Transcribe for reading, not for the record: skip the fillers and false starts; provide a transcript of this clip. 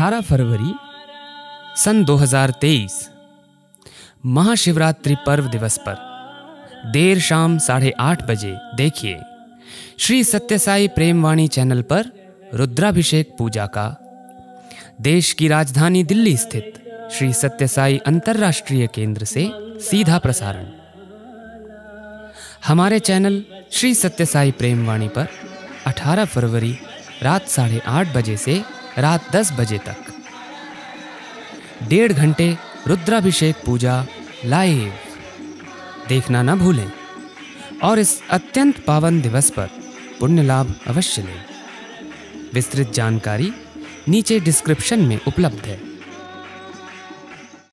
18 फरवरी सन 2023 महाशिवरात्रि पर्व दिवस पर देर शाम 8:30 बजे देखिए श्री सत्य साई प्रेमवाणी चैनल पर रुद्राभिषेक पूजा का देश की राजधानी दिल्ली स्थित श्री सत्य साई अंतर्राष्ट्रीय केंद्र से सीधा प्रसारण। हमारे चैनल श्री सत्य साई प्रेमवाणी पर 18 फरवरी रात 8:30 बजे से रात 10 बजे तक 1.5 घंटे रुद्राभिषेक पूजा लाइव देखना न भूलें और इस अत्यंत पावन दिवस पर पुण्य लाभ अवश्य लें। विस्तृत जानकारी नीचे डिस्क्रिप्शन में उपलब्ध है।